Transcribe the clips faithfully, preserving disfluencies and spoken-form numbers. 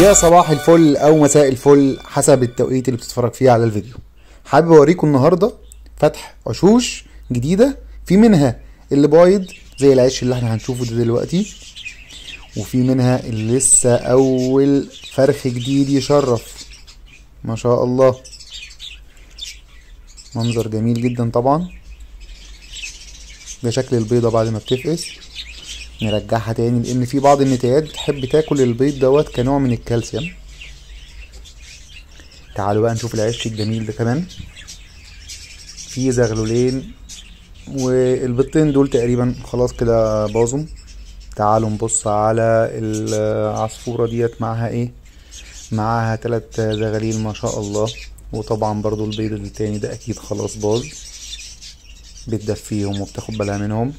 يا صباح الفل او مساء الفل حسب التوقيت اللي بتتفرج فيه على الفيديو. حابب اوريكم النهارده فتح عشوش جديده، في منها اللي بايض زي العيش اللي احنا هنشوفه ده دلوقتي، وفي منها اللي لسه اول فرخ جديد يشرف. ما شاء الله منظر جميل جدا. طبعا ده شكل البيضه بعد ما بتفقس، نرجعها تاني لان في بعض النتايات بتحب تاكل البيض دوت كنوع من الكالسيوم. تعالوا بقى نشوف العيش الجميل ده، كمان في زغلولين والبيضتين دول تقريبا خلاص كده باظوا. تعالوا نبص على العصفوره ديت، معاها ايه؟ معاها تلات زغاليل ما شاء الله. وطبعا برضو البيض التاني ده اكيد خلاص باظ، بتدفيهم وبتاخد بالها منهم.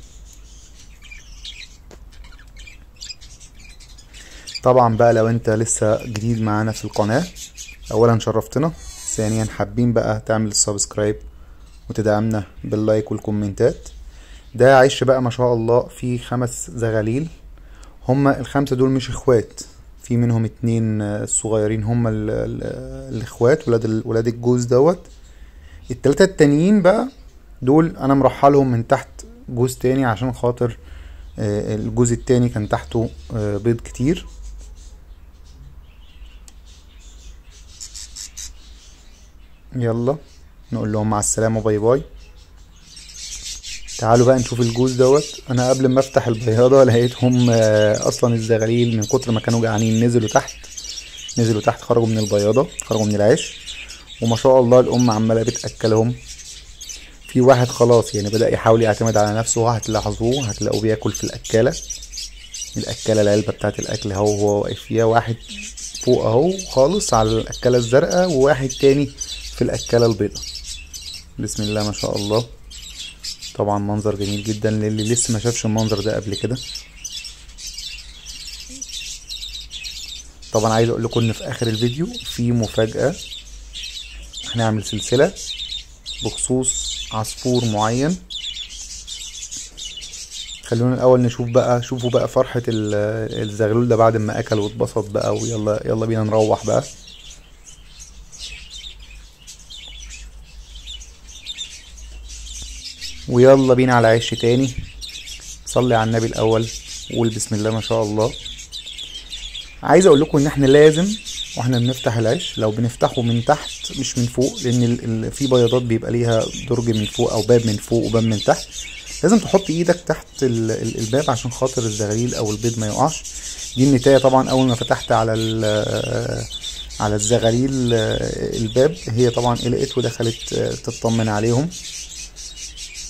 طبعا بقى لو انت لسه جديد معانا في القناة، اولا شرفتنا، ثانيا حابين بقى تعمل السبسكرايب وتدعمنا باللايك والكومنتات. ده عيش بقى ما شاء الله فيه خمس زغاليل، هما الخمسة دول مش اخوات، في منهم اتنين الصغيرين هما الاخوات ولاد ولاد الجوز دوت. التلاتة التانيين بقى دول انا مرحلهم من تحت جوز تاني عشان خاطر الجوز التاني كان تحته بيض كتير. يلا نقول لهم مع السلامه باي باي. تعالوا بقى نشوف الجوز دوت. انا قبل ما افتح البياضه لقيتهم اصلا الزغاليل من كتر ما كانوا جعانين نزلوا تحت، نزلوا تحت خرجوا من البياضه، خرجوا من العيش، وما شاء الله الام عماله بتاكلهم. في واحد خلاص يعني بدأ يحاول يعتمد على نفسه، هتلاحظوه هتلاقوه بياكل في الأكالة، الأكالة العلبة بتاعت الأكل اهو هو واقف فيها، واحد فوق اهو خالص على الأكالة الزرقاء وواحد تاني في الأكالة البيضاء. بسم الله ما شاء الله. طبعا منظر جميل جدا للي لسه ما شافش المنظر ده قبل كده. طبعا عايز اقول لكم ان في آخر الفيديو في مفاجأة، هنعمل سلسلة بخصوص عصفور معين. خلونا الاول نشوف بقى، شوفوا بقى فرحة الزغلول ده بعد ما اكل واتبسط بقى، ويلا يلا بينا نروح بقى. ويلا بينا على عيش تاني. صلي على النبي الاول وقول بسم الله ما شاء الله. عايز اقول لكم ان احنا لازم واحنا بنفتح العيش لو بنفتحه من تحت مش من فوق، لان في بياضات بيبقى ليها درج من فوق او باب من فوق وباب من تحت، لازم تحط ايدك تحت الباب عشان خاطر الزغاليل او البيض ما يقعش. دي النتايه طبعا اول ما فتحت على على الزغاليل الباب هي طبعا قلقت ودخلت تطمن عليهم.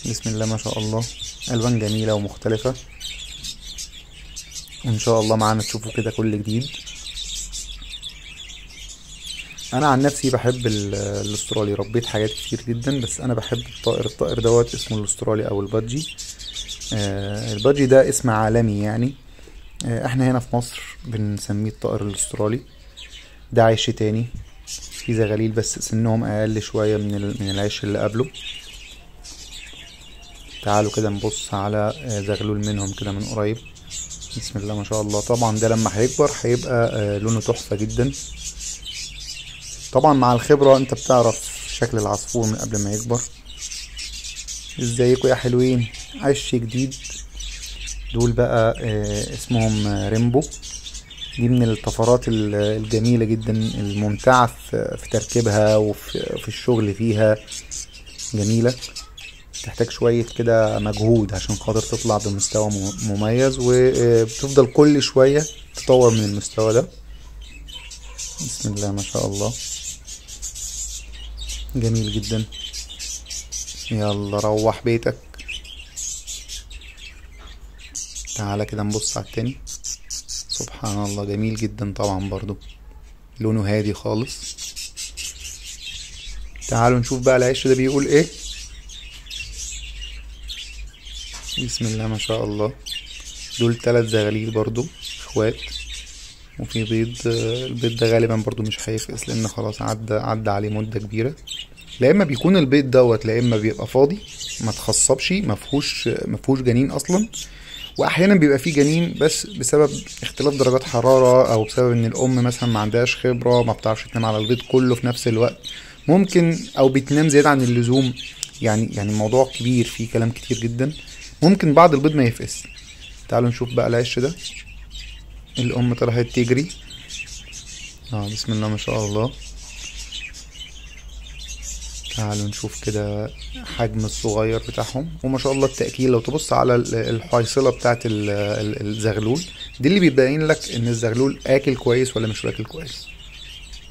بسم الله ما شاء الله، الوان جميله ومختلفه، وان شاء الله معانا تشوفوا كده كل جديد. انا عن نفسي بحب الاسترالي، ربيت حاجات كتير جدا، بس انا بحب الطائر، الطائر دوت اسمه الاسترالي او البادجي. آه البادجي ده اسم عالمي يعني، آه احنا هنا في مصر بنسميه الطائر الاسترالي. ده عيش تاني في زغاليل بس سنهم اقل شويه من من العيش اللي قبله. تعالوا كده نبص على زغلول منهم كده من قريب. بسم الله ما شاء الله. طبعا ده لما هيكبر هيبقى آه لونه تحفه جدا. طبعا مع الخبرة انت بتعرف شكل العصفور من قبل ما يكبر. ازيكم يا حلوين، عش جديد. دول بقى اسمهم ريمبو، دي من الطفرات الجميلة جدا الممتعة في تركيبها وفي الشغل فيها، جميلة، تحتاج شوية كده مجهود عشان خاطر تطلع بمستوى مميز، وبتفضل كل شوية تطور من المستوى ده. بسم الله ما شاء الله، جميل جدا. يلا روح بيتك. تعالى كده نبص على التاني. سبحان الله، جميل جدا طبعا، برضو لونه هادي خالص. تعالوا نشوف بقى العيش ده بيقول ايه. بسم الله ما شاء الله. دول تلات زغاليل برضو اخوات، وفي بيض، البيض ده غالبا برضو مش هيفقس لان خلاص عدى عدى عليه مده كبيره. لا اما بيكون البيض دوت لا اما بيبقى فاضي ما تخصبش ما فيهوش ما فيهوش جنين اصلا، واحيانا بيبقى فيه جنين بس بسبب اختلاف درجات حراره او بسبب ان الام مثلا ما عندهاش خبره، ما بتعرفش تنام على البيض كله في نفس الوقت ممكن، او بتنام زياده عن اللزوم. يعني يعني الموضوع كبير، فيه كلام كتير جدا. ممكن بعض البيض ما يفقس. تعالوا نشوف بقى العش ده. الام طلعت تجري، اه بسم الله ما شاء الله. تعالوا نشوف كده حجم الصغير بتاعهم، وما شاء الله التأكيل. لو تبص على الحيصلة بتاعة الزغلول دي اللي بيبين لك ان الزغلول اكل كويس ولا مش اكل كويس.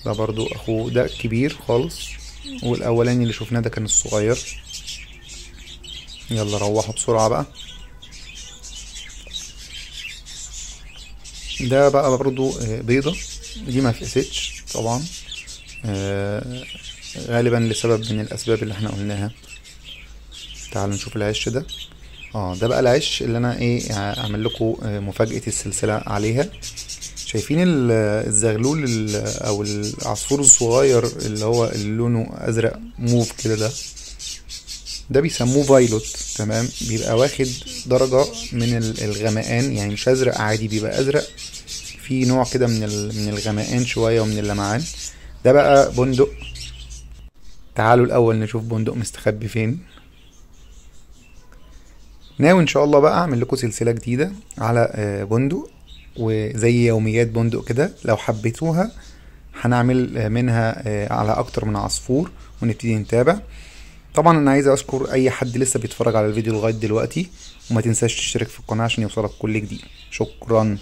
ده برضو اخوه، ده كبير خالص، والاولاني اللي شفناه ده كان الصغير. يلا روحوا بسرعة بقى. ده بقى برضو بيضة دي ما فقستش طبعا، آه غالبا لسبب من الاسباب اللي احنا قلناها. تعالوا نشوف العش ده. اه ده بقى العش اللي انا ايه اعمل لكم مفاجأة السلسلة عليها. شايفين الزغلول او العصفور الصغير اللي هو اللي لونه ازرق موف كده، ده ده بيسموه فايلوت. تمام، بيبقى واخد درجة من الغمقان، يعني مش ازرق عادي، بيبقى ازرق في نوع كده من من الغمقان شوية ومن اللمعان. ده بقى بندق. تعالوا الاول نشوف بندق مستخبي فين. ناوي ان شاء الله بقى اعمل لكم سلسله جديده على بندق، وزي يوميات بندق كده. لو حبيتوها هنعمل منها على اكتر من عصفور ونبتدي نتابع. طبعا انا عايز اشكر اي حد لسه بيتفرج على الفيديو لغايه دلوقتي، وما تنساش تشترك في القناه عشان يوصلك كل جديد. شكرا.